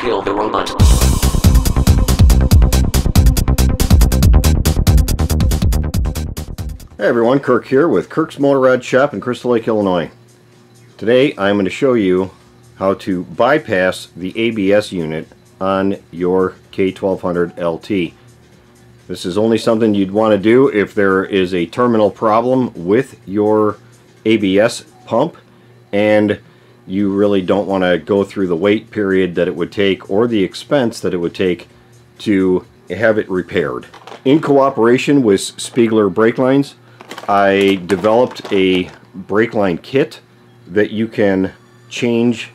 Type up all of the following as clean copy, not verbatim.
Kill the robot. Hey everyone, Kirk here with Kirk's Motorrad Shop in Crystal Lake, Illinois. Today I'm going to show you how to bypass the ABS unit on your K1200LT. This is only something you'd want to do if there is a terminal problem with your ABS pump and you really don't want to go through the wait period that it would take or the expense that it would take to have it repaired. In cooperation with Spiegler Brake Lines, I developed a brake line kit that you can change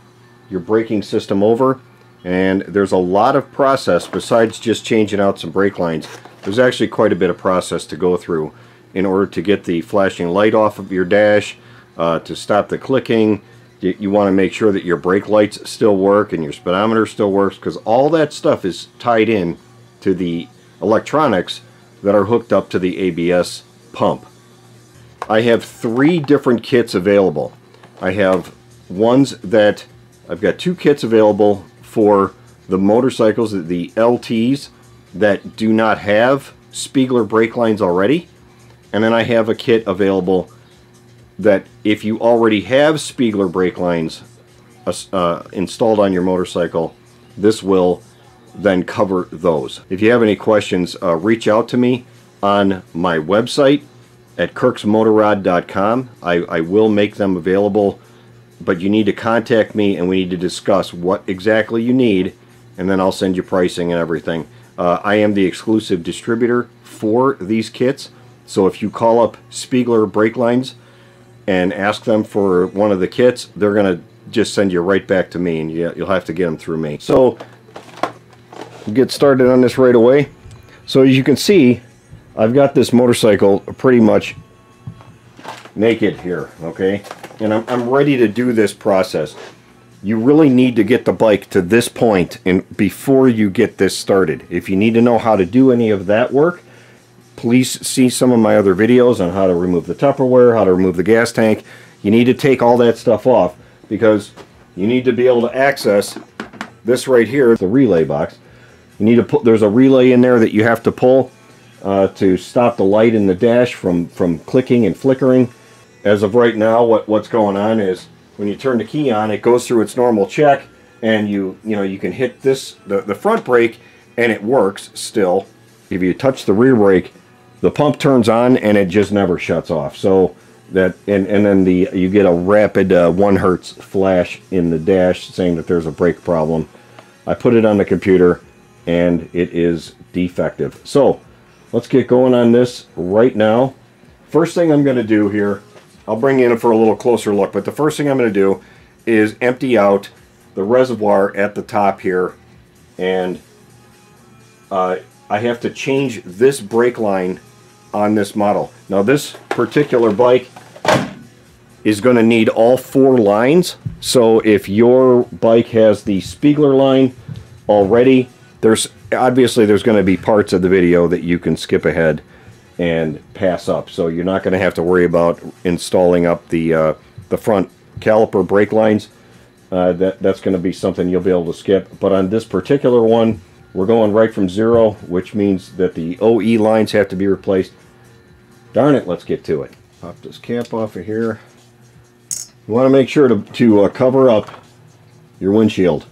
your braking system over, and there's a lot of process besides just changing out some brake lines. There's actually quite a bit of process to go through in order to get the flashing light off of your dash, to stop the clicking. You want to make sure that your brake lights still work and your speedometer still works, because all that stuff is tied in to the electronics that are hooked up to the ABS pump. I have three different kits available. I have ones that I've got two kits available for the motorcycles, the LTs that do not have Spiegler brake lines already, and then I have a kit available that if you already have Spiegler brake lines installed on your motorcycle, this will then cover those. If you have any questions, reach out to me on my website at kirksmotorrad.com. I will make them available, but you need to contact me and we need to discuss what exactly you need, and then I'll send you pricing and everything. I am the exclusive distributor for these kits, so if you call up Spiegler brake lines and ask them for one of the kits, they're going to just send you right back to me, and you'll have to get them through me. So get started on this right away. So as you can see, I've got this motorcycle pretty much naked here, okay? And I'm ready to do this process. You really need to get the bike to this point and before you get this started. If you need to know how to do any of that work, please see some of my other videos on how to remove the Tupperware, how to remove the gas tank. You need to take all that stuff off because you need to be able to access this right here, the relay box. You need to put, there's a relay in there that you have to pull to stop the light in the dash from clicking and flickering. As of right now, what's going on is when you turn the key on, it goes through its normal check, and you can hit this the front brake and it works still. If you touch the rear brake, the pump turns on and it just never shuts off. So that and then you get a rapid 1 hertz flash in the dash saying that there's a brake problem. I put it on the computer and it is defective. So let's get going on this right now. First thing I'm going to do here, I'll bring you in for a little closer look, but the first thing I'm going to do is empty out the reservoir at the top here, and I have to change this brake line on this model. Now this particular bike is going to need all four lines, so if your bike has the Spiegler line already, there's going to be parts of the video that you can skip ahead and pass up, so you're not going to have to worry about installing up the front caliper brake lines. That's going to be something you'll be able to skip, but on this particular one, we're going right from zero, which means that the OE lines have to be replaced. Darn it, let's get to it. Pop this cap off of here. You want to make sure to cover up your windshield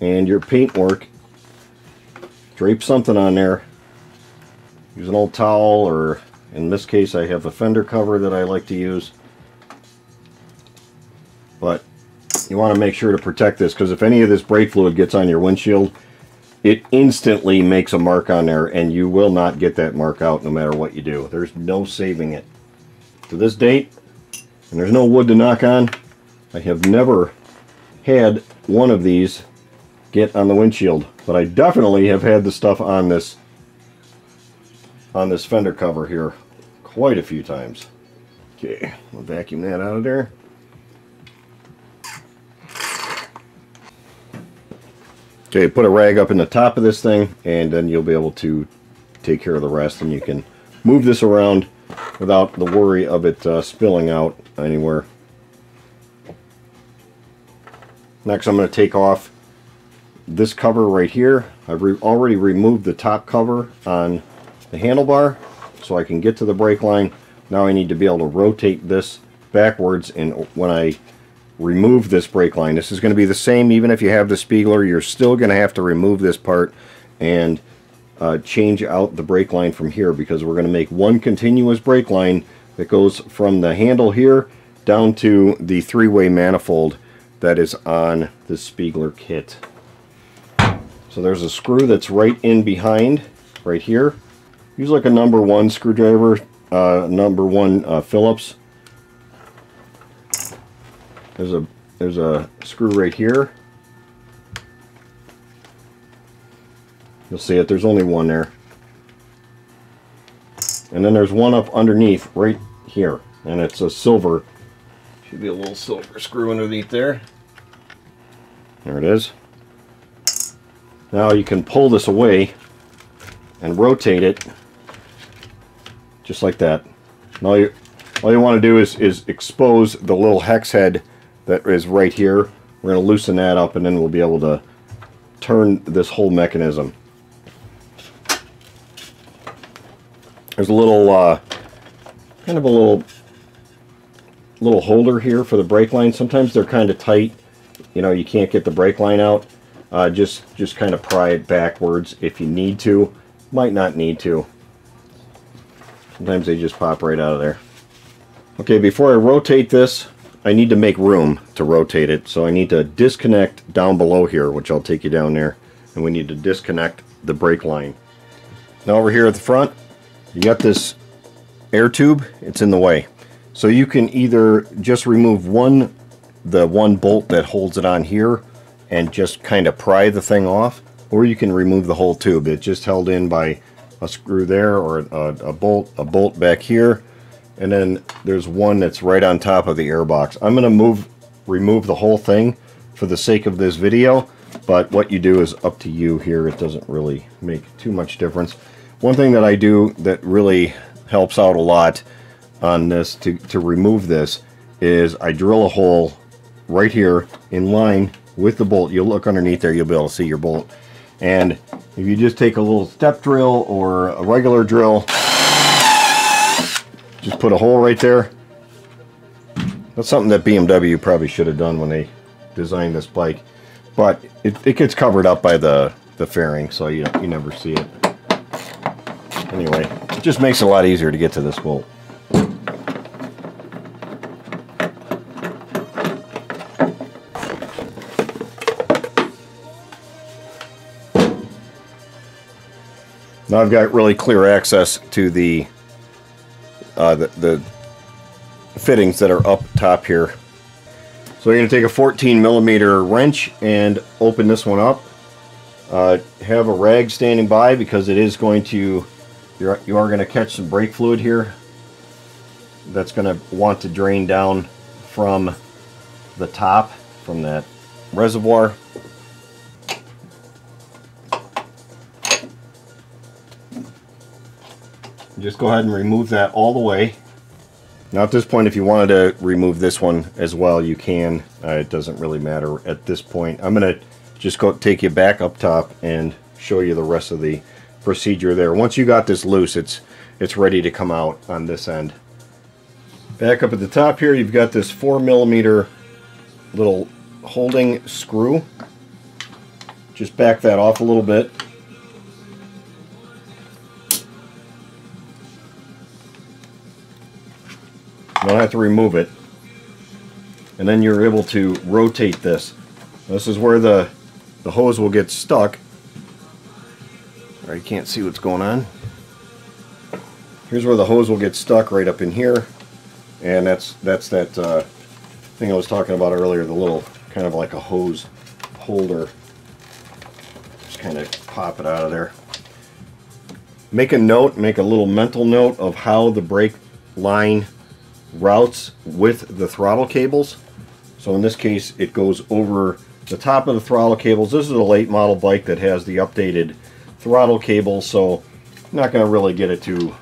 and your paintwork. Drape something on there. Use an old towel, or in this case I have a fender cover that I like to use. But you want to make sure to protect this, because if any of this brake fluid gets on your windshield, it instantly makes a mark on there, and you will not get that mark out no matter what you do. There's no saving it. To this date, and there's no wood to knock on, I have never had one of these get on the windshield, but I definitely have had the stuff on this fender cover here quite a few times. Okay, we'll vacuum that out of there. Okay, put a rag up in the top of this thing, and then you'll be able to take care of the rest, and you can move this around without the worry of it spilling out anywhere. Next, I'm going to take off this cover right here. I've already removed the top cover on the handlebar so I can get to the brake line. Now I need to be able to rotate this backwards, and when I remove this brake line, this is going to be the same even if you have the Spiegler. You're still going to have to remove this part and change out the brake line from here, because we're going to make one continuous brake line that goes from the handle here down to the three-way manifold that is on the Spiegler kit. So there's a screw that's right in behind right here. Use like a #1 screwdriver, #1 Phillips. There's a screw right here. You'll see it, there's only one there. And then there's one up underneath right here, and it's a silver. Should be a little silver screw underneath there. There it is. Now you can pull this away and rotate it just like that. Now all you want to do is expose the little hex head that is right here. We're going to loosen that up, and then we'll be able to turn this whole mechanism. There's a little kind of a little holder here for the brake line. Sometimes they're kind of tight, you know, you can't get the brake line out. Just kind of pry it backwards if you need to. Might not need to. Sometimes they just pop right out of there. Okay, before I rotate this, I need to make room to rotate it. So I need to disconnect down below here, which I'll take you down there. And we need to disconnect the brake line. Now over here at the front, you got this air tube. It's in the way. So you can either just remove the one bolt that holds it on here and just kind of pry the thing off, or you can remove the whole tube. It's just held in by a screw there, or a bolt back here, and then there's one that's right on top of the air box. I'm going to remove the whole thing for the sake of this video, but what you do is up to you here. It doesn't really make too much difference. One thing that I do that really helps out a lot on this to remove this is I drill a hole right here in line with the bolt. You'll look underneath there, you'll be able to see your bolt. And if you just take a little step drill or a regular drill, just put a hole right there. That's something that BMW probably should have done when they designed this bike, but it gets covered up by the fairing, so you never see it. Anyway, it just makes it a lot easier to get to this bolt. Now I've got really clear access to the fittings that are up top here. So you're going to take a 14mm wrench and open this one up. Have a rag standing by, because it is going to, you are going to catch some brake fluid here. That's going to want to drain down from the top, from that reservoir. Just go ahead and remove that all the way. Now at this point, if you wanted to remove this one as well, you can. It doesn't really matter at this point. I'm going to just go take you back up top and show you the rest of the procedure there. Once you got this loose, it's ready to come out on this end. Back up at the top here, you've got this 4mm little holding screw. Just back that off a little bit. You don't have to remove it, and then you're able to rotate this. This is where the hose will get stuck. All right, you can't see what's going on. Here's where the hose will get stuck, right up in here, and that's that thing I was talking about earlier, the little kind of like a hose holder. Just kind of pop it out of there. Make a note, make a little mental note of how the brake line routes with the throttle cables. So in this case, it goes over the top of the throttle cables. This is a late model bike that has the updated throttle cables, so I'm not going to really get it too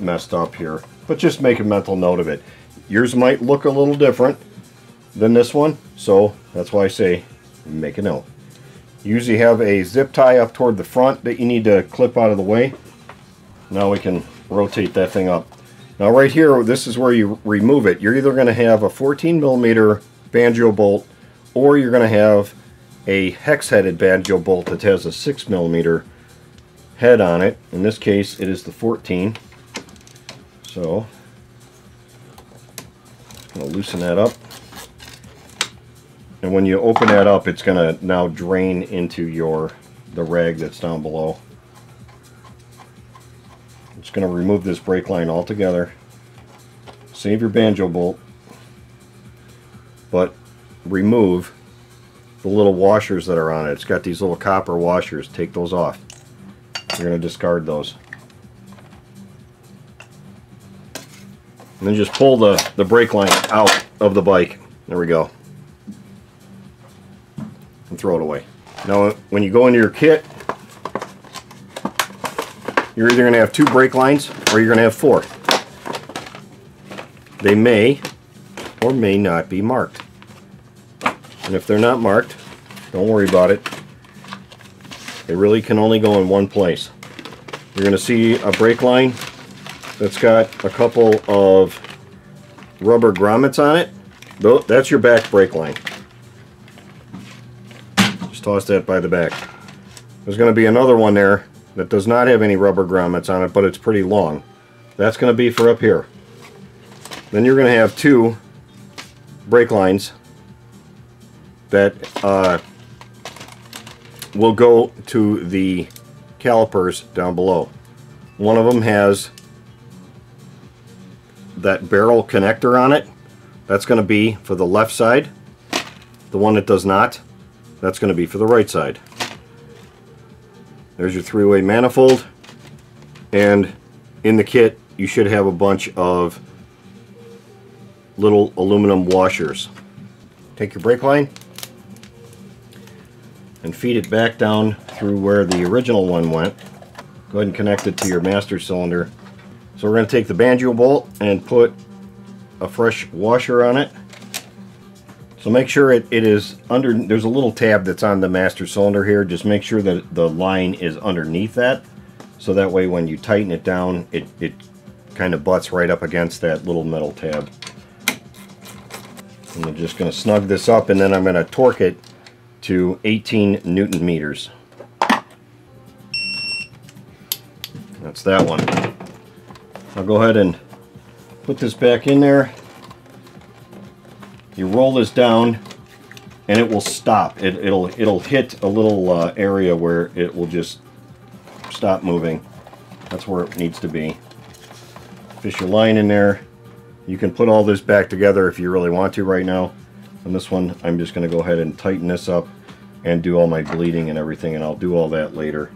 messed up here, but just make a mental note of it. Yours might look a little different than this one, so that's why I say make a note. You usually have a zip tie up toward the front that you need to clip out of the way. Now we can rotate that thing up. Now right here, this is where you remove it. You're either going to have a 14 millimeter banjo bolt, or you're going to have a hex-headed banjo bolt that has a 6 millimeter head on it. In this case, it is the 14. So I'm going to loosen that up. And when you open that up, it's going to now drain into the rag that's down below. I'm just going to remove this brake line altogether. Save your banjo bolt, but remove the little washers that are on it. It's got these little copper washers. Take those off. You're going to discard those. And then just pull the brake line out of the bike. There we go. And throw it away. Now when you go into your kit, you're either going to have 2 brake lines or you're going to have 4. They may or may not be marked. And if they're not marked, don't worry about it. They really can only go in one place. You're going to see a brake line that's got a couple of rubber grommets on it. That's your back brake line. Just toss that by the back. There's going to be another one there that does not have any rubber grommets on it, but it's pretty long. That's going to be for up here. Then you're going to have 2 brake lines that will go to the calipers down below. One of them has that barrel connector on it. That's going to be for the left side. The one that does not, that's going to be for the right side. There's your 3-way manifold, and in the kit you should have a bunch of little aluminum washers. Take your brake line and feed it back down through where the original one went. Go ahead and connect it to your master cylinder. So we're going to take the banjo bolt and put a fresh washer on it. So make sure it is under, there's a little tab that's on the master cylinder here. Just make sure that the line is underneath that. So that way when you tighten it down, it kind of butts right up against that little metal tab. And I'm just going to snug this up, and then I'm going to torque it to 18 Newton meters. That's that one. I'll go ahead and put this back in there. You roll this down and it will stop. It'll hit a little area where it will just stop moving. That's where it needs to be. Fish your line in there. You can put all this back together if you really want to right now. On this one, I'm just going to go ahead and tighten this up and do all my bleeding and everything, and I'll do all that later.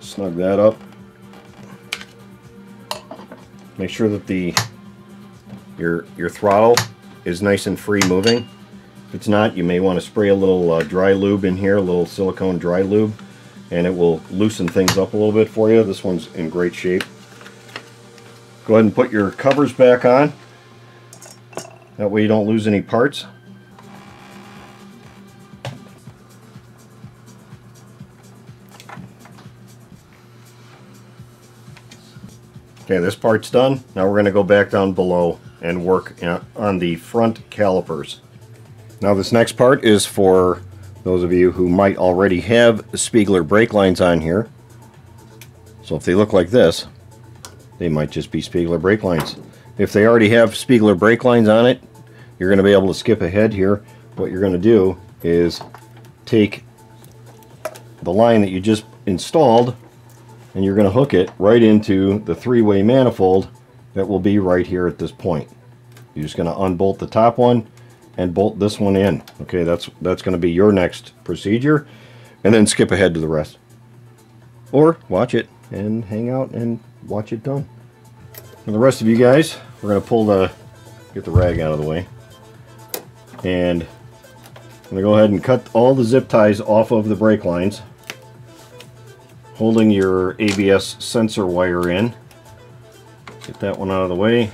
Snug that up. Make sure that your throttle is nice and free moving. If it's not, you may want to spray a little dry lube in here, a little silicone dry lube, and it will loosen things up a little bit for you. This one's in great shape. Go ahead and put your covers back on. That way you don't lose any parts. Okay, this part's done. Now we're going to go back down below and work on the front calipers. Now this next part is for those of you who might already have Spiegler brake lines on here. So if they look like this, they might just be Spiegler brake lines. If they already have Spiegler brake lines on it, you're going to be able to skip ahead here. What you're going to do is take the line that you just installed, and you're going to hook it right into the 3-way manifold that will be right here at this point. You're just going to unbolt the top one and bolt this one in. Okay, that's going to be your next procedure, and then skip ahead to the rest. Or watch it and hang out and watch it done. For the rest of you guys, we're going to get the rag out of the way. And I'm going to go ahead and cut all the zip ties off of the brake lines, holding your ABS sensor wire in. Get that one out of the way.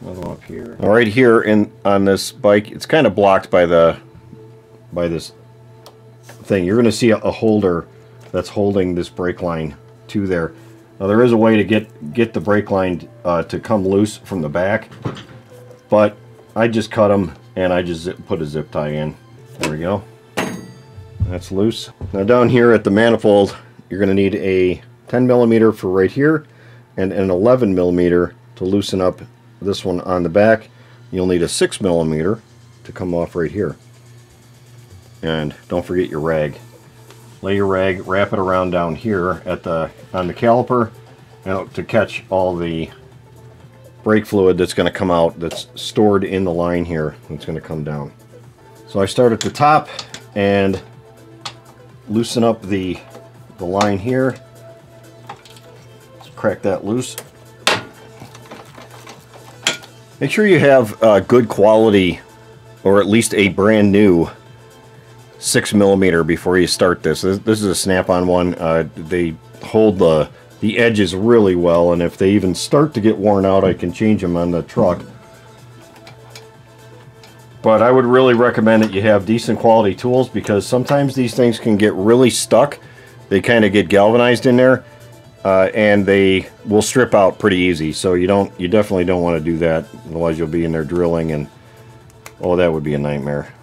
Another one up here. Now right here in on this bike, it's kind of blocked by this thing. You're going to see a holder that's holding this brake line to there. Now there is a way to get the brake line to come loose from the back, but I just cut them and I just put a zip tie in. There we go. That's loose. Now down here at the manifold, you're going to need a 10 millimeter for right here and an 11 millimeter to loosen up this one on the back. You'll need a 6 millimeter to come off right here. And don't forget your rag. Lay your rag, wrap it around down here at the on the caliper, and to catch all the brake fluid that's going to come out, that's stored in the line here, that's going to come down. So I start at the top and loosen up the line here. Let's crack that loose. Make sure you have good quality, or at least a brand new 6 millimeter before you start this. This is a snap-on one. They hold the edges really well, and if they even start to get worn out, I can change them on the truck. But I would really recommend that you have decent quality tools, because sometimes these things can get really stuck. They kind of get galvanized in there, and they will strip out pretty easy. So you definitely don't want to do that, otherwise you'll be in there drilling, and oh, that would be a nightmare.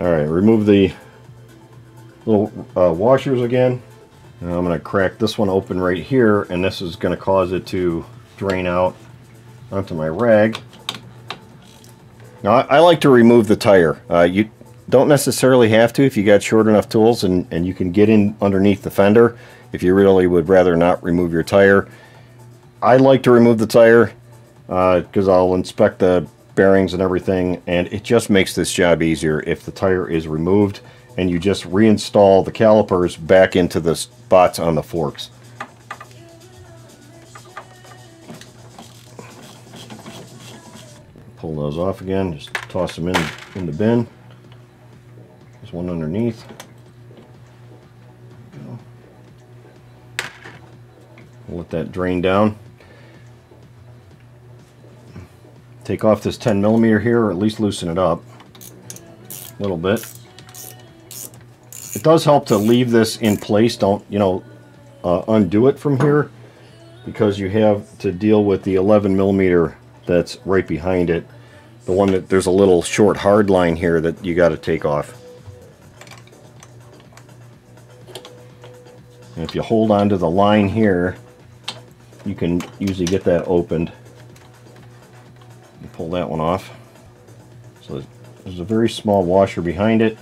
Alright, remove the little washers again. Now I'm going to crack this one open right here, and this is going to cause it to drain out onto my rag. Now I like to remove the tire. You don't necessarily have to if you got short enough tools, and you can get in underneath the fender if you really would rather not remove your tire. I like to remove the tire because I'll inspect the bearings and everything, and it just makes this job easier if the tire is removed and you just reinstall the calipers back into the spots on the forks. Pull those off again, just toss them in the bin. There's one underneath. We'll let that drain down. Take off this 10 millimeter here, or at least loosen it up a little bit. It does help to leave this in place. Don't, undo it from here, because you have to deal with the 11 millimeter that's right behind it. The one that there's a little short hard line here that you got to take off. And if you hold onto the line here, you can usually get that opened. Pull that one off. So there's a very small washer behind it.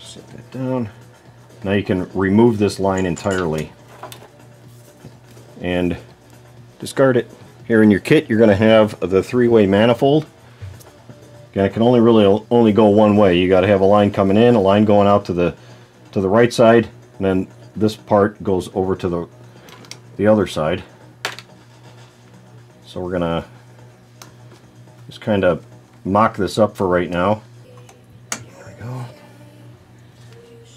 Set that down. Now you can remove this line entirely and discard it. Here in your kit, you're going to have the three-way manifold. Again, it can only go one way. You got to have a line coming in, a line going out to the right side, and then this part goes over to the other side. So we're going to just kind of mock this up for right now. There we go.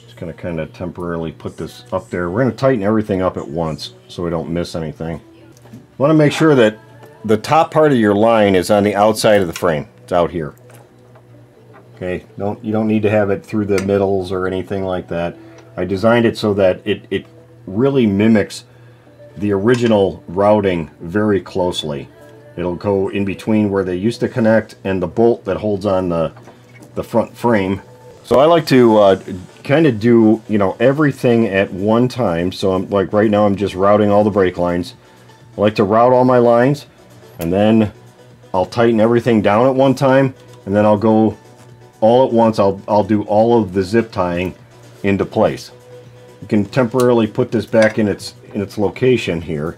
Just going to kind of temporarily put this up there. We're going to tighten everything up at once so we don't miss anything. You want to make sure that the top part of your line is on the outside of the frame. It's out here. Okay, you don't need to have it through the middles or anything like that. I designed it so that it really mimics the original routing very closely. It'll go in between where they used to connect and the bolt that holds on the front frame. So I like to kind of do everything at one time. So I'm like right now I'm just routing all the brake lines. I like to route all my lines, and then I'll tighten everything down at one time, and then I'll go all at once. I'll do all of the zip tying into place. You can temporarily put this back in its location here,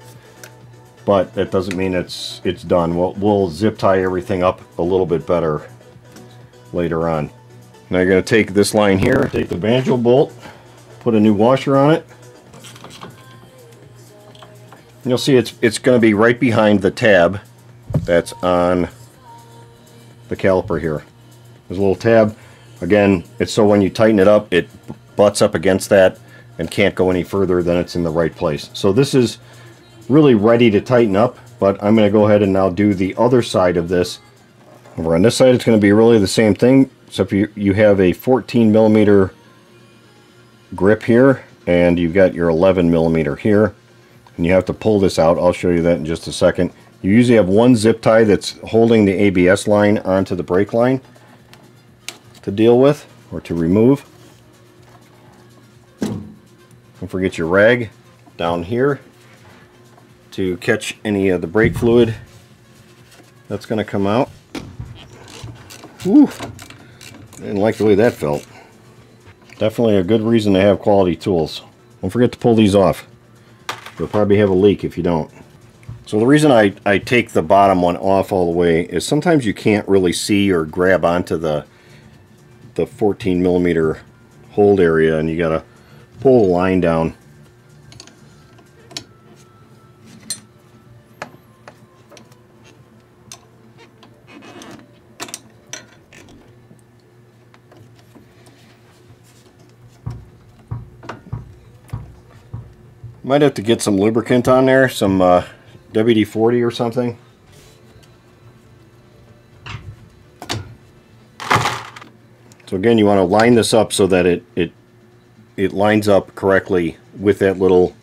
but that doesn't mean it's done. We'll zip tie everything up a little bit better later on. Now you're going to take this line here, take the banjo bolt, put a new washer on it. And you'll see it's going to be right behind the tab that's on the caliper here. There's a little tab. Again, it's so when you tighten it up, it butts up against that and can't go any further than it's in the right place. So this is really ready to tighten up. But I'm going to go ahead and now do the other side of this. Over on this side, it's going to be really the same thing, except you have a 14 millimeter grip here, and you've got your 11 millimeter here, and you have to pull this out. I'll show you that in just a second. You usually have one zip tie that's holding the ABS line onto the brake line to deal with or to remove. Don't forget your rag down here to catch any of the brake fluid that's going to come out. Whew, didn't like the way that felt. Definitely a good reason to have quality tools. Don't forget to pull these off. You'll probably have a leak if you don't. So the reason I take the bottom one off all the way is sometimes you can't really see or grab onto the 14 millimeter hold area, and you gotta pull the line down. Might have to get some lubricant on there, some WD-40 or something. So again, you want to line this up so that it lines up correctly with that little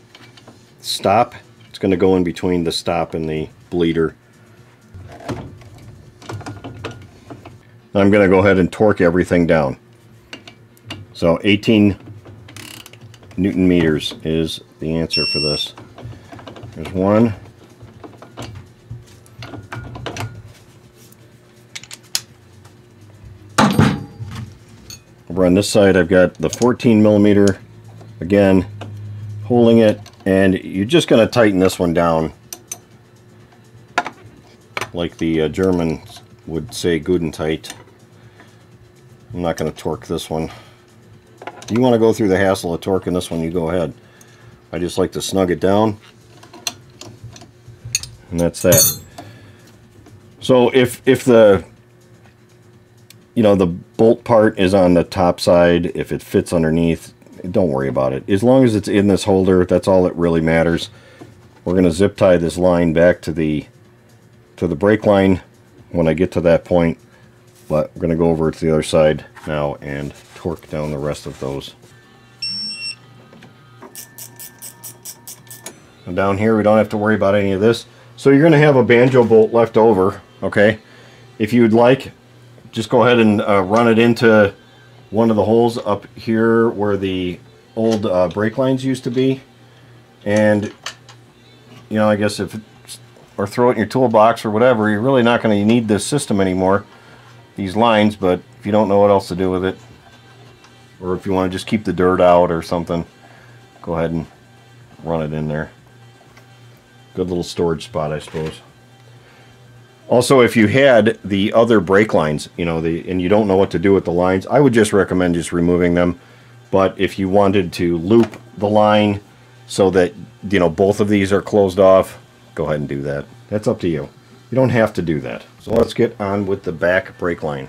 stop. It's going to go in between the stop and the bleeder. I'm going to go ahead and torque everything down. So 18 Newton meters is the answer for this. There's one. Over on this side, I've got the 14 millimeter again holding it, and you're just going to tighten this one down like the Germans would say, good and tight. I'm not going to torque this one. If you want to go through the hassle of torquing this one, you go ahead. I just like to snug it down, and that's that. So if the, you know, the bolt part is on the top side, if it fits underneath, don't worry about it. As long as it's in this holder, that's all that really matters. We're going to zip tie this line back to the brake line when I get to that point, but I'm going to go over to the other side now and torque down the rest of those. And down here we don't have to worry about any of this. So you're going to have a banjo bolt left over, okay? If you'd like, just go ahead and run it into one of the holes up here where the old brake lines used to be, and, you know, I guess if, or throw it in your toolbox or whatever. You're really not going to need this system anymore, these lines, but if you don't know what else to do with it, or if you want to just keep the dirt out or something, go ahead and run it in there. Good little storage spot, I suppose. Also, if you had the other brake lines, you know, and you don't know what to do with the lines, I would just recommend just removing them. But if you wanted to loop the line so that, you know, both of these are closed off, go ahead and do that. That's up to you. You don't have to do that. So let's get on with the back brake line.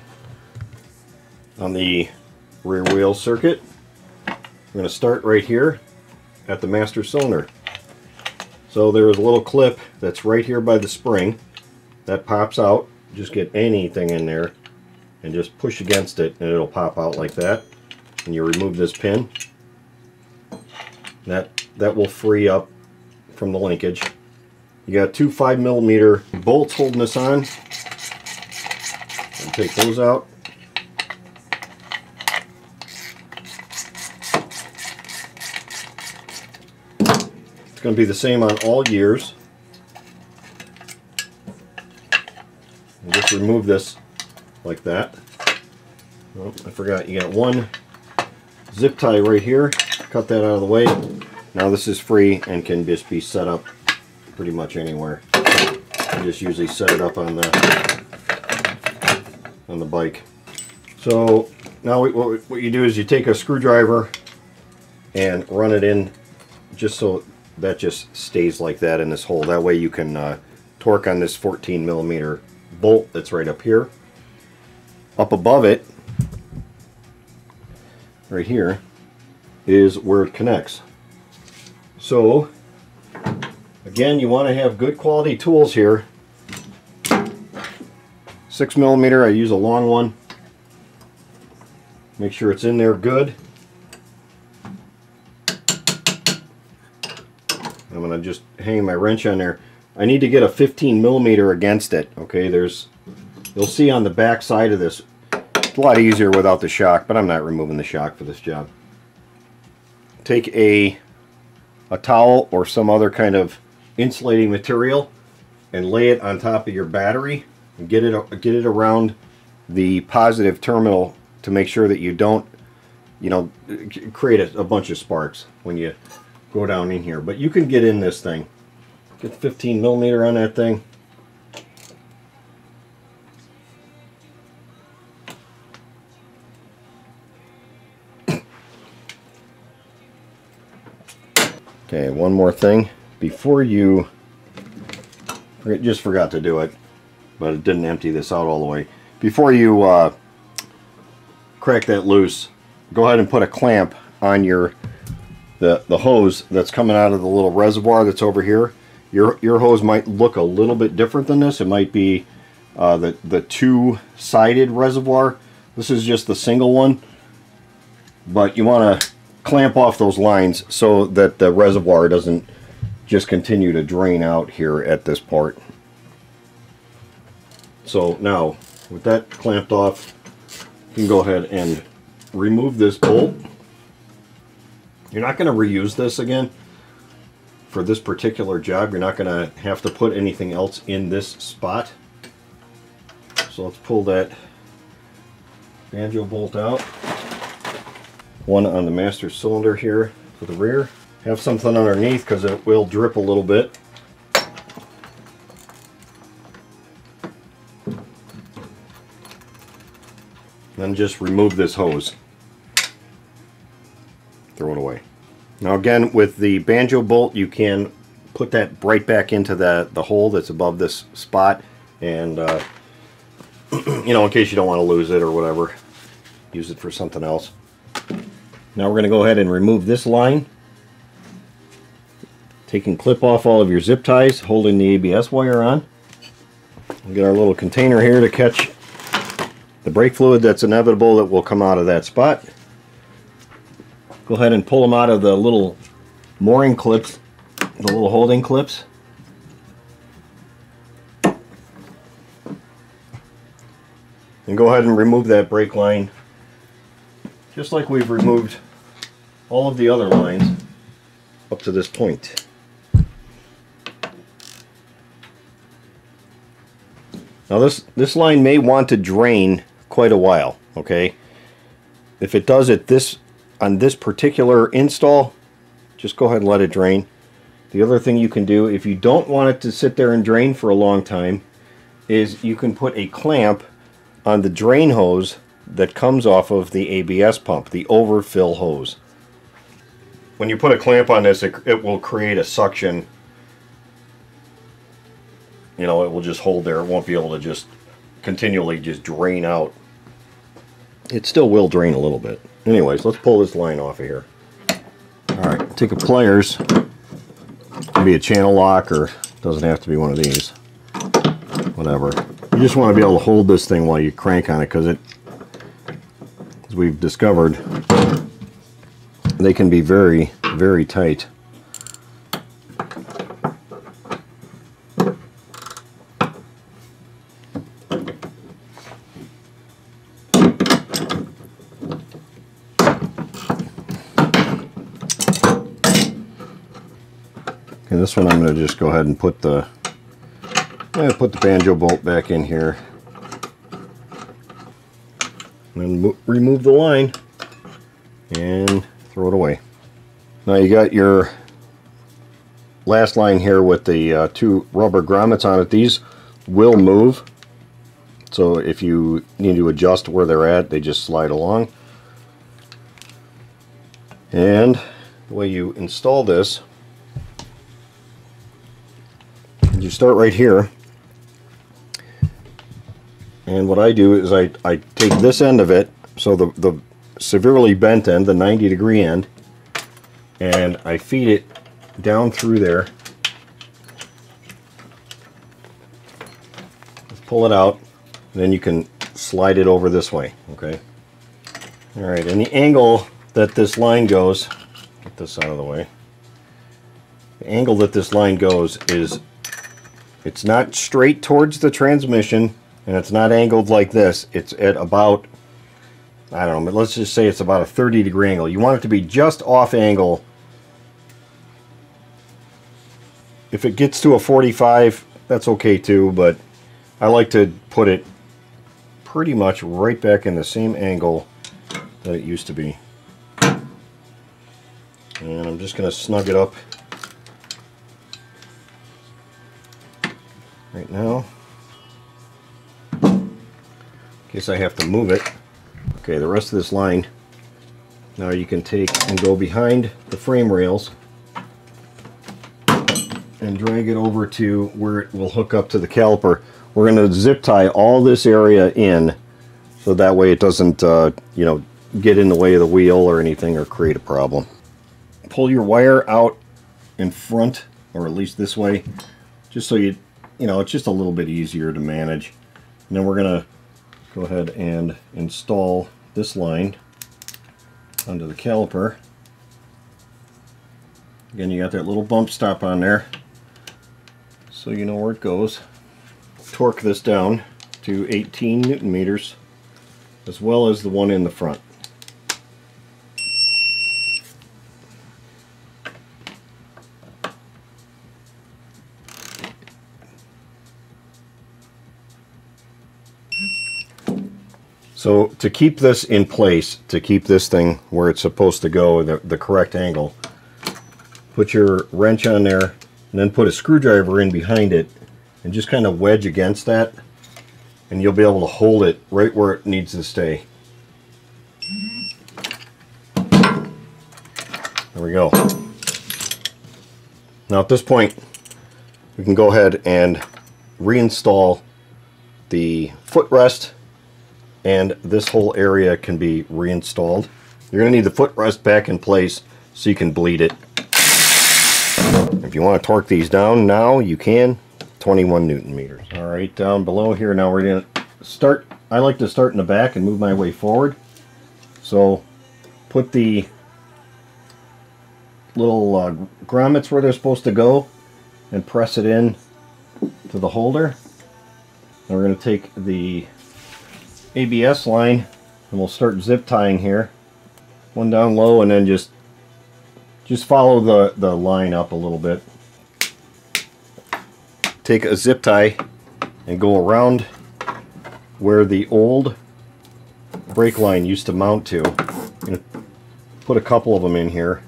On the rear wheel circuit, we're going to start right here at the master cylinder. So there is a little clip that's right here by the spring that pops out. Just get anything in there and just push against it, and it'll pop out like that. And you remove this pin. That will free up from the linkage. You got two 5 millimeter bolts holding this on. I'll take those out. It's going to be the same on all gears. We'll just remove this like that. Oh, I forgot, you got one zip tie right here. Cut that out of the way. Now this is free and can just be set up pretty much anywhere. I just usually set it up on the bike. So now what you do is you take a screwdriver and run it in, just so that just stays like that in this hole. That way you can torque on this 14 millimeter bolt that's right up here. Up above it, right here, is where it connects. So Again, you want to have good quality tools here. 6mm, I use a long one. Make sure it's in there good. I'm going to just hang my wrench on there. I need to get a 15mm against it. Okay, there's, you'll see on the back side of this, it's a lot easier without the shock, but I'm not removing the shock for this job. Take a towel or some other kind of insulating material and lay it on top of your battery and get it around the positive terminal to make sure that you don't, you know, create a bunch of sparks when you go down in here. But you can get in this thing, get 15mm on that thing. Okay, one more thing before you, just forgot to do it, but it didn't empty this out all the way. Before you crack that loose, go ahead and put a clamp on your the hose that's coming out of the little reservoir that's over here. Your hose might look a little bit different than this. It might be the two-sided reservoir. This is just the single one, but you want to clamp off those lines so that the reservoir doesn't just continue to drain out here at this part. So now, with that clamped off, you can go ahead and remove this bolt. You're not going to reuse this again for this particular job. You're not going to have to put anything else in this spot. So let's pull that banjo bolt out. One on the master cylinder here for the rear. Have something underneath because it will drip a little bit. Then just remove this hose. Throw it away. Now again, with the banjo bolt, you can put that right back into the hole that's above this spot. And, you know, in case you don't want to lose it or whatever, use it for something else. Now we're going to go ahead and remove this line, taking clip off all of your zip ties, holding the ABS wire on. We'll get our little container here to catch the brake fluid that's inevitable that will come out of that spot. Go ahead and pull them out of the little mooring clips, the little holding clips. And go ahead and remove that brake line, just like we've removed all of the other lines up to this point. Now this line may want to drain quite a while, okay? If it does it on this particular install, just go ahead and let it drain. The other thing you can do, if you don't want it to sit there and drain for a long time, is you can put a clamp on the drain hose that comes off of the ABS pump, the overfill hose. When you put a clamp on this, it will create a suction. You know, it will just hold there. It won't be able to just continually just drain out. It still will drain a little bit. Anyways, let's pull this line off of here. Alright, take a pliers. It can be a channel lock, or it doesn't have to be one of these. Whatever. You just want to be able to hold this thing while you crank on it, because it, as we've discovered, they can be very, very tight. Okay, this one I'm going to just go ahead and put the banjo bolt back in here. And then remove the line and throw it away. Now you got your last line here with the two rubber grommets on it. These will move, so if you need to adjust where they're at, they just slide along. And the way you install this, you start right here. And what I do is I take this end of it, so the severely bent end, the 90-degree end, and I feed it down through there pull it out, and then you can slide it over this way, okay? All right, and the angle that this line goes, get this out of the way. The angle that this line goes is, it's not straight towards the transmission, and it's not angled like this. It's at about, I don't know, but let's just say it's about a 30-degree angle. You want it to be just off angle. If it gets to a 45, that's okay too, but I like to put it pretty much right back in the same angle that it used to be. And I'm just going to snug it up right now. In case I have to move it. Okay, the rest of this line, now you can take and go behind the frame rails and drag it over to where it will hook up to the caliper. We're going to zip tie all this area in so that way it doesn't, you know, get in the way of the wheel or anything or create a problem. Pull your wire out in front, or at least this way, just so you know, it's just a little bit easier to manage. And then we're going to go ahead and install this line onto the caliper. Again, you got that little bump stop on there, so you know where it goes. Torque this down to 18 Newton meters, as well as the one in the front. So to keep this in place, to keep this thing where it's supposed to go, the correct angle, put your wrench on there and then put a screwdriver in behind it and just kind of wedge against that, and you'll be able to hold it right where it needs to stay. There we go. Now at this point we can go ahead and reinstall the footrest, and this whole area can be reinstalled. You're going to need the footrest back in place so you can bleed it. If you want to torque these down now, you can. 21 Newton meters. All right, down below here now we're going to start. I like to start in the back and move my way forward. So put the little grommets where they're supposed to go and press it in to the holder. Now we're going to take the ABS line and we'll start zip tying here, one down low, and then just follow the line up a little bit. Take a zip tie and go around where the old brake line used to mount to. I'm going to put a couple of them in here.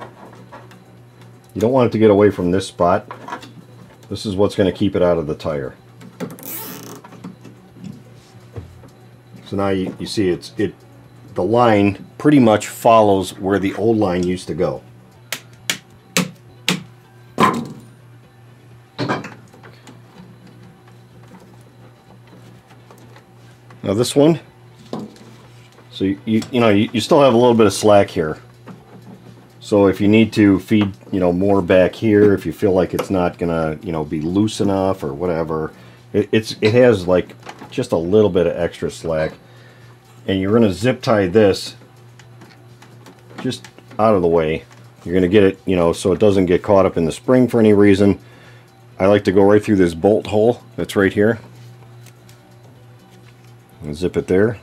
You don't want it to get away from this spot. This is what's going to keep it out of the tire. So now you see the line pretty much follows where the old line used to go. Now this one, so you still have a little bit of slack here. So if you need to feed, you know, more back here, if you feel like it's not gonna, you know, be loose enough or whatever, it has like just a little bit of extra slack, and you're going to zip tie this just out of the way. You're going to get it, you know, so it doesn't get caught up in the spring for any reason. I like to go right through this bolt hole that's right here and zip it there.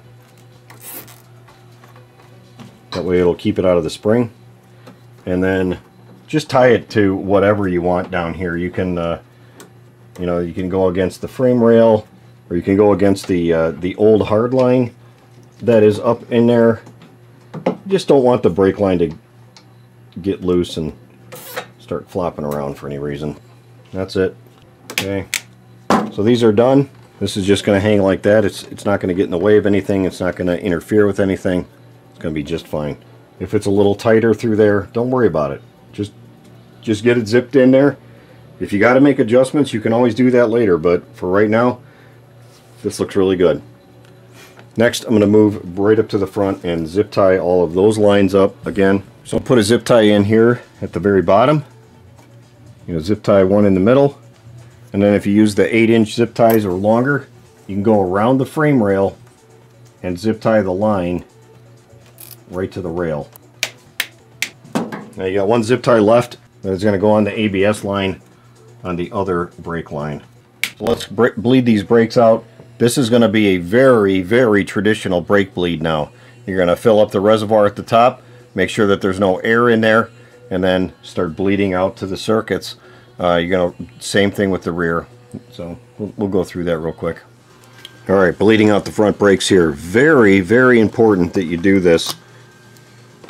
That way it'll keep it out of the spring. And then just tie it to whatever you want down here. You can you know, you can go against the frame rail, or you can go against the old hard line that is up in there. You just don't want the brake line to get loose and start flopping around for any reason. That's it. Okay, so these are done. This is just going to hang like that. It's not going to get in the way of anything. It's not going to interfere with anything. It's going to be just fine. If it's a little tighter through there, don't worry about it. Just get it zipped in there. If you got to make adjustments, you can always do that later, but for right now, this looks really good. Next, I'm going to move right up to the front and zip tie all of those lines up again. So I'll put a zip tie in here at the very bottom. You know, zip tie one in the middle, And then if you use the 8-inch zip ties or longer, you can go around the frame rail and zip tie the line right to the rail. Now you got one zip tie left, and it's going to go on the ABS line on the other brake line. So let's bleed these brakes out. This is going to be a very, very traditional brake bleed now. You're going to fill up the reservoir at the top, make sure that there's no air in there, and then start bleeding out to the circuits. You're going to, same thing with the rear. So we'll go through that real quick. All right, bleeding out the front brakes here. Very, very important that you do this.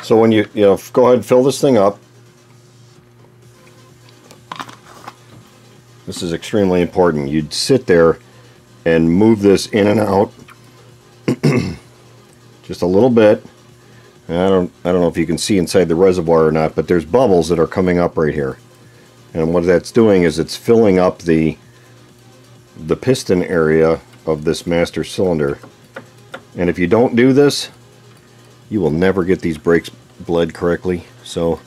So when you, go ahead and fill this thing up. This is extremely important. You'd sit there and move this in and out just a little bit. And I don't know if you can see inside the reservoir or not, but there's bubbles that are coming up right here. And what that's doing is it's filling up the piston area of this master cylinder. And if you don't do this, you will never get these brakes bled correctly. So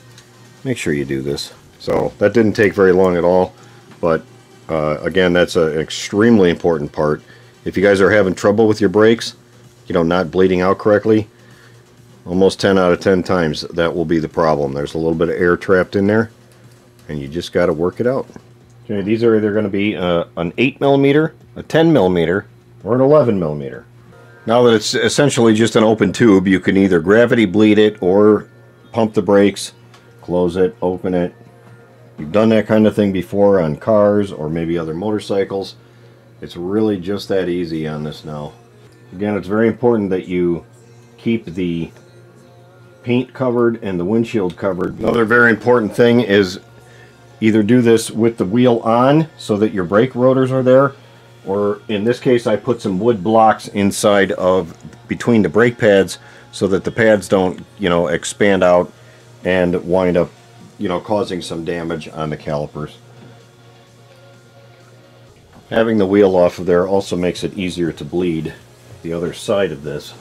make sure you do this. So that didn't take very long at all. But again, that's an extremely important part. If you guys are having trouble with your brakes, not bleeding out correctly, almost 10 out of 10 times that will be the problem. There's a little bit of air trapped in there, and you just got to work it out. Okay, these are either going to be an 8mm, a 10mm, or an 11mm. Now that it's essentially just an open tube, you can either gravity bleed it or pump the brakes, close it, open it. You've done that kind of thing before on cars or maybe other motorcycles. It's really just that easy on this now. Again, it's very important that you keep the paint covered and the windshield covered. Another very important thing is either do this with the wheel on so that your brake rotors are there, or in this case I put some wood blocks inside of between the brake pads so that the pads don't, expand out and wind up causing some damage on the calipers. Having the wheel off of there also makes it easier to bleed the other side of this.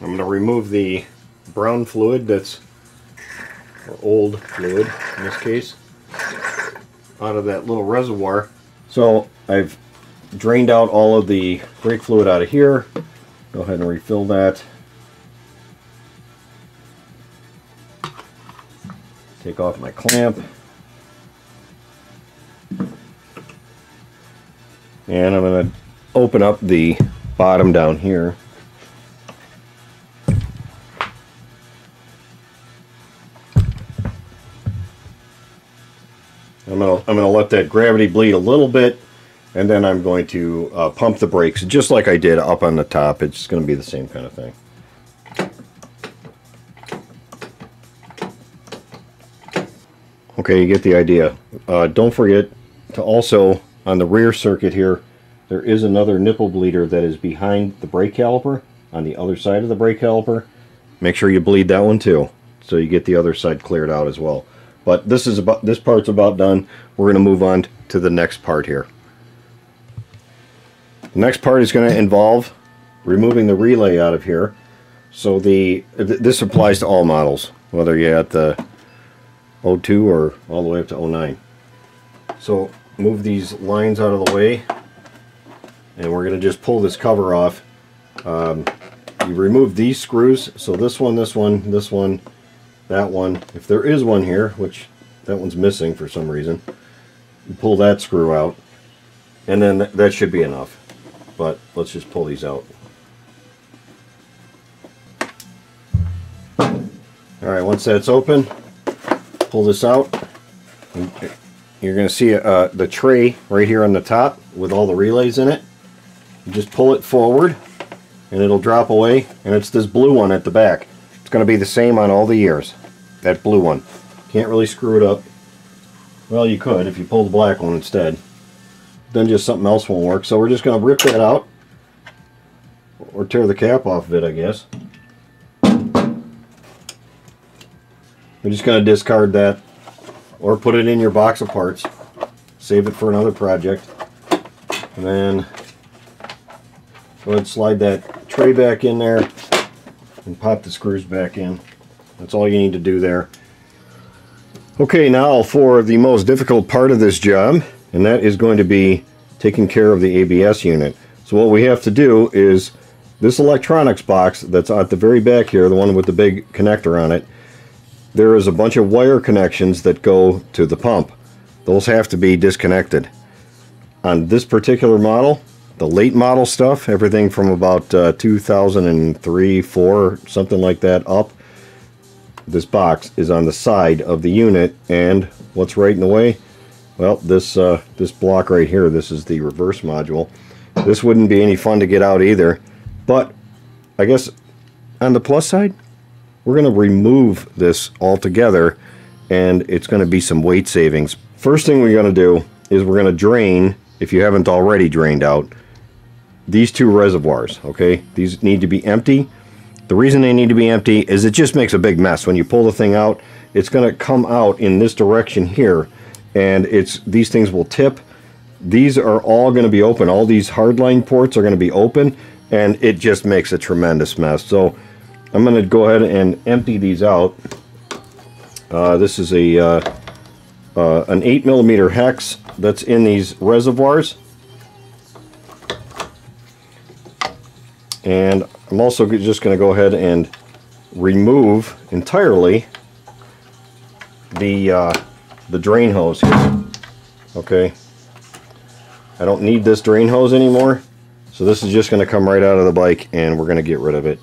I'm going to remove the brown fluid that's, or old fluid in this case, out of that little reservoir. So I've drained out all of the brake fluid out of here. Go ahead and refill that. Take off my clamp. And I'm going to open up the bottom down here. I'm going to let that gravity bleed a little bit, and then I'm going to pump the brakes just like I did up on the top. It's going to be the same kind of thing. Okay, you get the idea. Don't forget to also, on the rear circuit here, there is another nipple bleeder that is behind the brake caliper, on the other side of the brake caliper. Make sure you bleed that one too, so you get the other side cleared out as well. But this part's about done. We're going to move on to the next part here. The next part is going to involve removing the relay out of here. So this applies to all models, whether you're at the 02 or all the way up to 09. So move these lines out of the way, and we're going to just pull this cover off. You remove these screws, so this one, that one, if there is one here, which that one's missing for some reason, you pull that screw out, and then that should be enough. But let's just pull these out. Alright, once that's open, pull this out. You're going to see the tray right here on the top with all the relays in it. You just pull it forward and it'll drop away, and it's this blue one at the back. It's going to be the same on all the years, that blue one. Can't really screw it up. Well, you could if you pull the black one instead. Then just something else won't work. So we're just going to rip that out, or tear the cap off of it, I guess. We're just going to discard that, or put it in your box of parts, save it for another project, and then go ahead and slide that tray back in there and pop the screws back in. That's all you need to do there. Okay, now for the most difficult part of this job, and that is going to be taking care of the ABS unit. So what we have to do is this electronics box that's at the very back here, the one with the big connector on it, there is a bunch of wire connections that go to the pump. Those have to be disconnected. On this particular model, the late model stuff, everything from about 2003, 4, something like that up, this box is on the side of the unit, and what's right in the way? Well, this block right here, this is the reverse module. This wouldn't be any fun to get out either, but I guess on the plus side, we're going to remove this altogether, and it's going to be some weight savings. First thing we're going to do is we're going to drain, if you haven't already drained out, these two reservoirs, okay? These need to be empty. The reason they need to be empty is it just makes a big mess. When you pull the thing out, it's going to come out in this direction here, and these things will tip. These are all going to be open. All these hardline ports are going to be open, and it just makes a tremendous mess. So I'm going to go ahead and empty these out. This is an 8mm hex that's in these reservoirs. And I'm also just going to go ahead and remove entirely the drain hose here. Okay, I don't need this drain hose anymore, so this is just going to come right out of the bike, and we're going to get rid of it,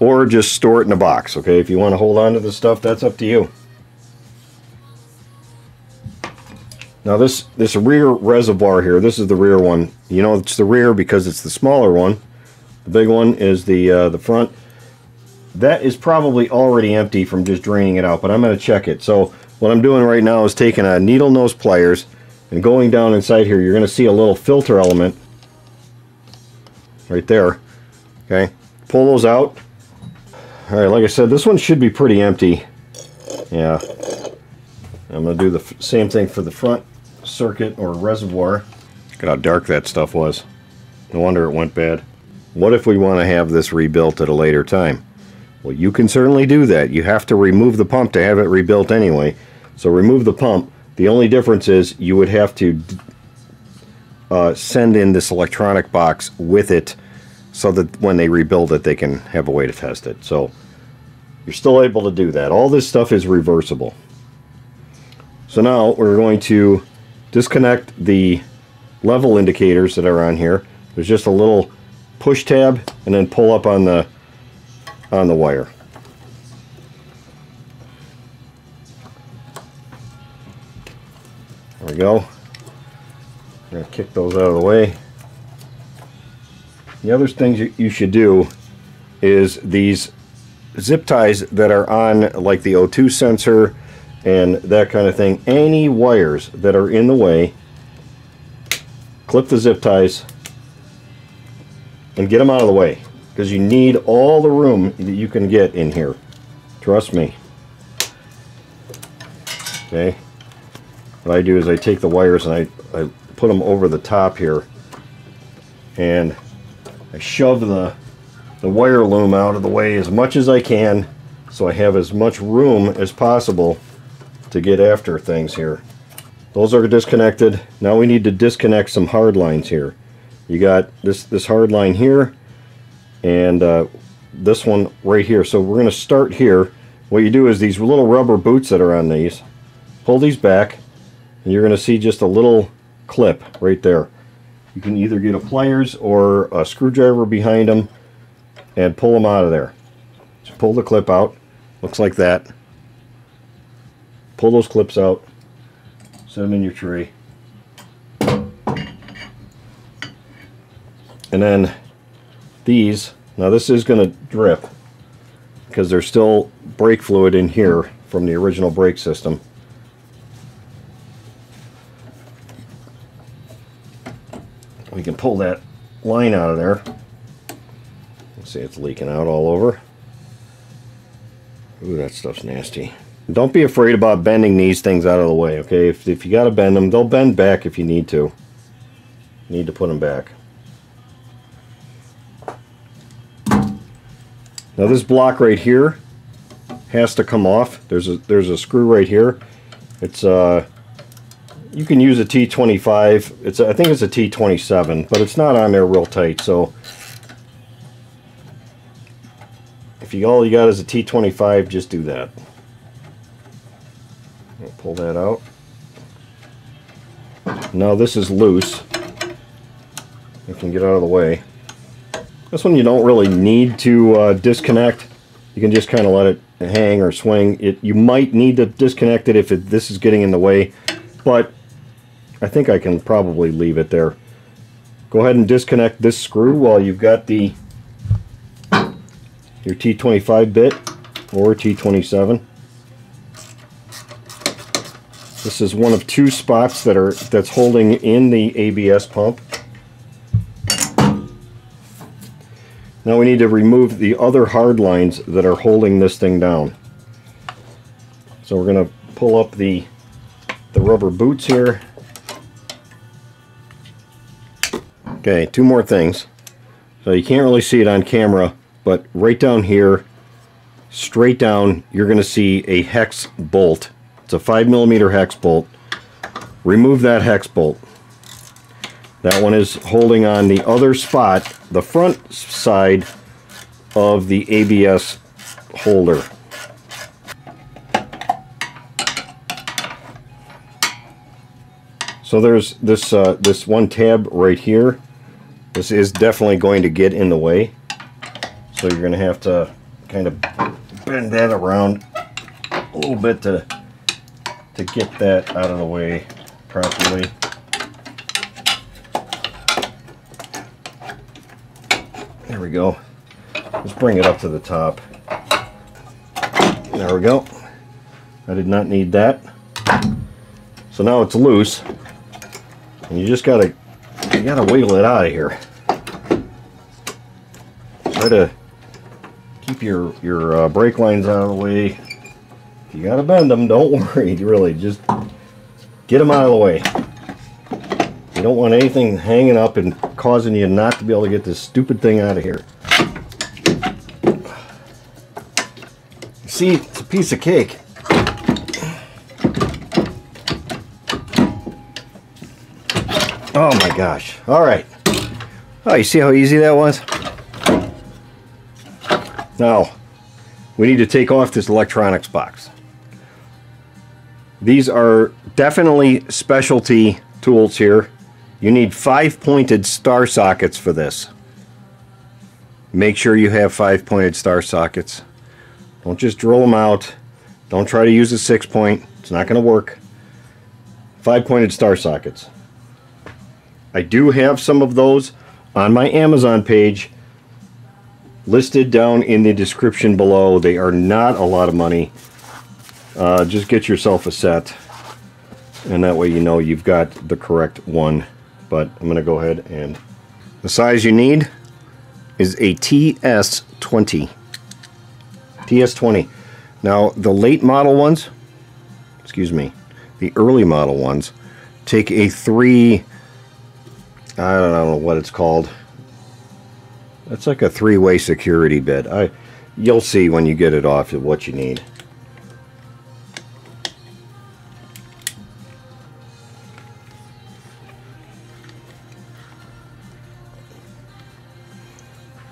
or just store it in a box. Okay, if you want to hold on to this stuff, that's up to you. Now this rear reservoir here, this is the rear one. You know it's the rear because it's the smaller one. The big one is the front. That is probably already empty from just draining it out, but I'm going to check it. So what I'm doing right now is taking a needle nose pliers and going down inside here. You're going to see a little filter element right there. Okay, pull those out. All right, like I said, this one should be pretty empty. Yeah, I'm going to do the same thing for the front circuit or reservoir. Look at how dark that stuff was. No wonder it went bad. What if we want to have this rebuilt at a later time? Well, you can certainly do that. You have to remove the pump to have it rebuilt anyway. So remove the pump. The only difference is you would have to send in this electronic box with it so that when they rebuild it, they can have a way to test it. So you're still able to do that. All this stuff is reversible. So now we're going to disconnect the level indicators that are on here. There's just a little push tab, and then pull up on the wire. There we go. I'm going to kick those out of the way. The other thing you should do is these zip ties that are on like the O2 sensor and that kind of thing. Any wires that are in the way, clip the zip ties and get them out of the way, because you need all the room that you can get in here. Trust me. Okay. What I do is I take the wires and I put them over the top here, and I shove the wire loom out of the way as much as I can, so I have as much room as possible to get after things here. Those are disconnected. Now we need to disconnect some hard lines here. You got this hard line here, and this one right here. So we're going to start here. What you do is these little rubber boots that are on these, pull these back, and you're going to see just a little clip right there. You can either get a pliers or a screwdriver behind them and pull them out of there. So pull the clip out, looks like that. Pull those clips out, set them in your tray. And then these, now this is going to drip because there's still brake fluid in here from the original brake system. We can pull that line out of there. Let's see, it's leaking out all over. Ooh, that stuff's nasty. Don't be afraid about bending these things out of the way, okay? If you got to bend them, they'll bend back if you need to. You need to put them back. Now this block right here has to come off. There's a screw right here. It's you can use a T25. It's, I think it's a T27, but it's not on there real tight. So if you, all you got is a T25, just do that. I'll pull that out. Now this is loose. You can get out of the way. This one you don't really need to disconnect. You can just kind of let it hang or swing. You might need to disconnect it if this is getting in the way, but I think I can probably leave it there. Go ahead and disconnect this screw while you've got your T25 bit or T27. This is one of two spots that's holding in the ABS pump. Now we need to remove the other hard lines that are holding this thing down. So we're going to pull up the rubber boots here. Okay, two more things. So you can't really see it on camera, but right down here, straight down, you're going to see a hex bolt. It's a 5mm hex bolt. Remove that hex bolt. That one is holding on the other spot, the front side of the ABS holder. So there's this, this one tab right here. This is definitely going to get in the way. So you're going to have to kind of bend that around a little bit to get that out of the way properly. There we go. Let's bring it up to the top. There we go. I did not need that. So now it's loose, and you just gotta wiggle it out of here. Try to keep your brake lines out of the way. If you gotta bend them, don't worry. Really, just get them out of the way. You don't want anything hanging up and causing you not to be able to get this stupid thing out of here. See, it's a piece of cake. Oh my gosh. Alright. Oh, you see how easy that was? Now, we need to take off this electronics box. These are definitely specialty tools here. You need 5-pointed star sockets for this. Make sure you have 5-pointed star sockets. Don't just drill them out. Don't try to use a 6-point. It's not going to work. 5-pointed star sockets. I do have some of those on my Amazon page listed down in the description below. They are not a lot of money. Just get yourself a set, and that way you know you've got the correct one. But I'm going to go ahead, and the size you need is a TS20. TS20. Now, the late model ones, excuse me, the early model ones, take a 3, I don't know what it's called. It's like a 3-way security bit. You'll see when you get it off what you need.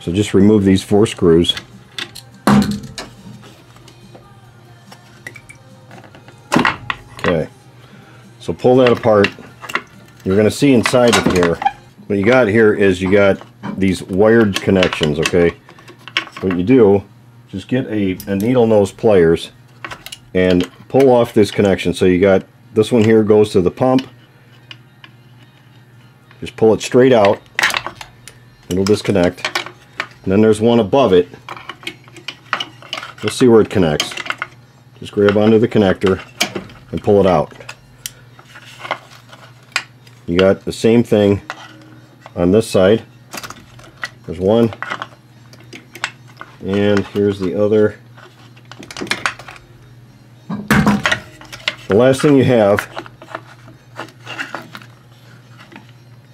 So just remove these 4 screws. Okay. So pull that apart. You're going to see inside of here. What you got here is you got these wired connections, okay? What you do, just get a needle nose pliers and pull off this connection. So you got this one here goes to the pump. Just pull it straight out. It'll disconnect. And then there's one above it. Let's see where it connects. Just grab onto the connector and pull it out. You got the same thing on this side. There's one, and here's the other. The last thing you have,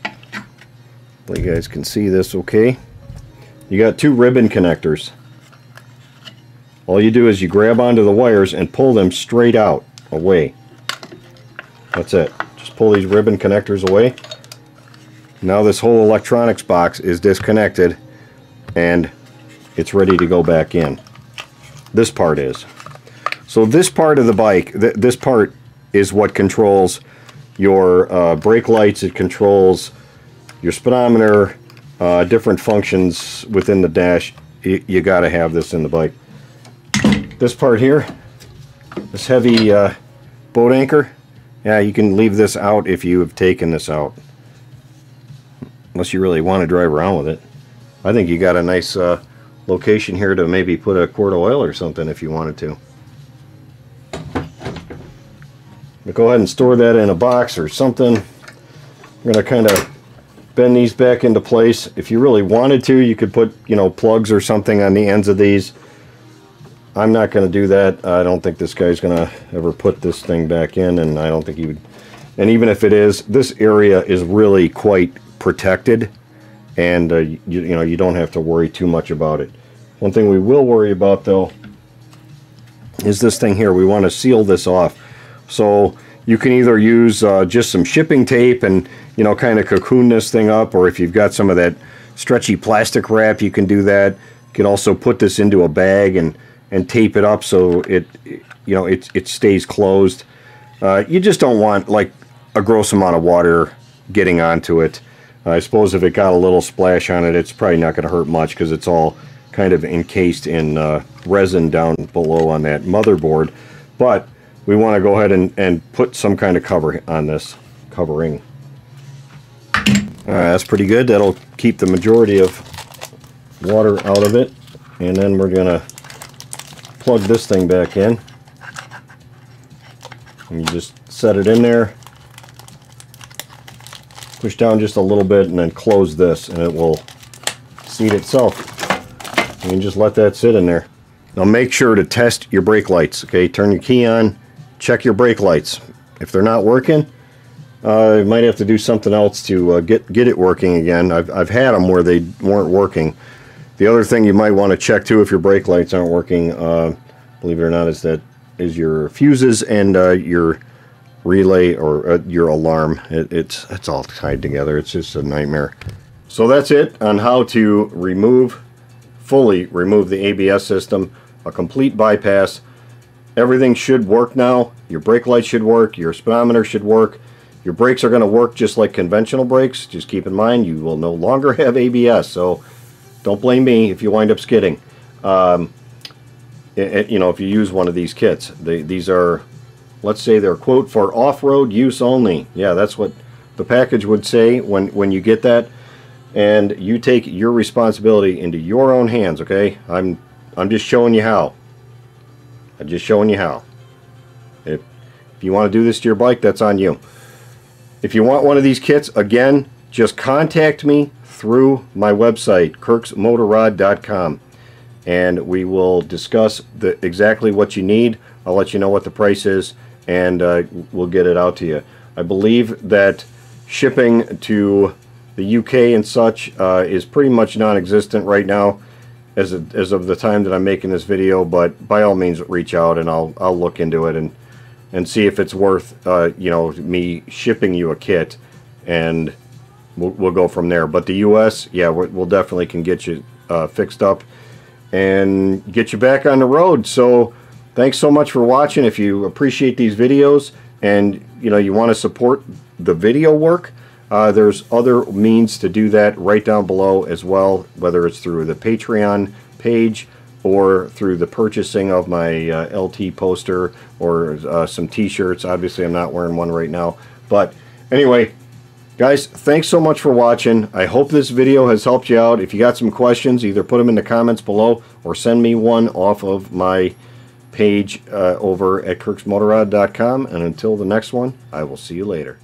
hopefully you guys can see this okay. You got 2 ribbon connectors. all you do is you grab onto the wires and pull them straight out away. That's it. Just pull these ribbon connectors away. Now this whole electronics box is disconnected and it's ready to go back in. This part is. So this part of the bike, this part is what controls your brake lights. It controls your speedometer, different functions within the dash. You got to have this in the bike. This part here, this heavy boat anchor, yeah, you can leave this out if you have taken this out. Unless you really want to drive around with it. I think you got a nice location here to maybe put a quart of oil or something if you wanted to. But go ahead and store that in a box or something. I'm going to kind of bend these back into place. If you really wanted to, you could put, you know, plugs or something on the ends of these. I'm not going to do that. I don't think this guy's going to ever put this thing back in, and I don't think he would. And even if it is, this area is really quite protected, and you know, you don't have to worry too much about it. One thing we will worry about, though, is this thing here. We want to seal this off. So you can either use just some shipping tape and, you know, kind of cocoon this thing up, or if you've got some of that stretchy plastic wrap, you can do that. You can also put this into a bag and tape it up so it, you know, it stays closed. You just don't want like a gross amount of water getting onto it. I suppose if it got a little splash on it, it's probably not going to hurt much because it's all kind of encased in resin down below on that motherboard. But we want to go ahead and put some kind of cover on this covering. All right, that's pretty good. That'll keep the majority of water out of it. And then we're going to plug this thing back in. And you just set it in there. Push down just a little bit and then close this and it will seat itself. You can just let that sit in there. Now make sure to test your brake lights, okay? Turn your key on. Check your brake lights. If they're not working, you might have to do something else to get it working again. I've had them where they weren't working. The other thing you might want to check too, if your brake lights aren't working, believe it or not, is your fuses and your relay or your alarm. It's all tied together. It's just a nightmare. So that's it on how to fully remove the ABS system, a complete bypass. Everything should work now. Your brake light should work. Your speedometer should work. Your brakes are going to work just like conventional brakes. Just keep in mind, you will no longer have ABS, so don't blame me if you wind up skidding. You know, if you use one of these kits. These are, let's say they're, quote, for off-road use only. Yeah, that's what the package would say when you get that. And you take your responsibility into your own hands, okay? I'm just showing you how. I'm just showing you how. If you want to do this to your bike, that's on you. If you want one of these kits, again, just contact me through my website, kirksmotorrad.com, and we will discuss exactly what you need. I'll let you know what the price is, and we'll get it out to you. I believe that shipping to the UK and such is pretty much non-existent right now, as of the time that I'm making this video, but by all means reach out and I'll look into it and see if it's worth you know, me shipping you a kit, and we'll go from there. But the US, yeah, we'll definitely can get you fixed up and get you back on the road. So thanks so much for watching. If you appreciate these videos and, you know, you want to support the video work, there's other means to do that right down below as well, whether it's through the Patreon page or through the purchasing of my LT poster or some t-shirts. Obviously I'm not wearing one right now, but anyway, guys, thanks so much for watching. I hope this video has helped you out. If you got some questions, either put them in the comments below or send me one off of my page over at kirksmotorrad.com. And until the next one, I will see you later.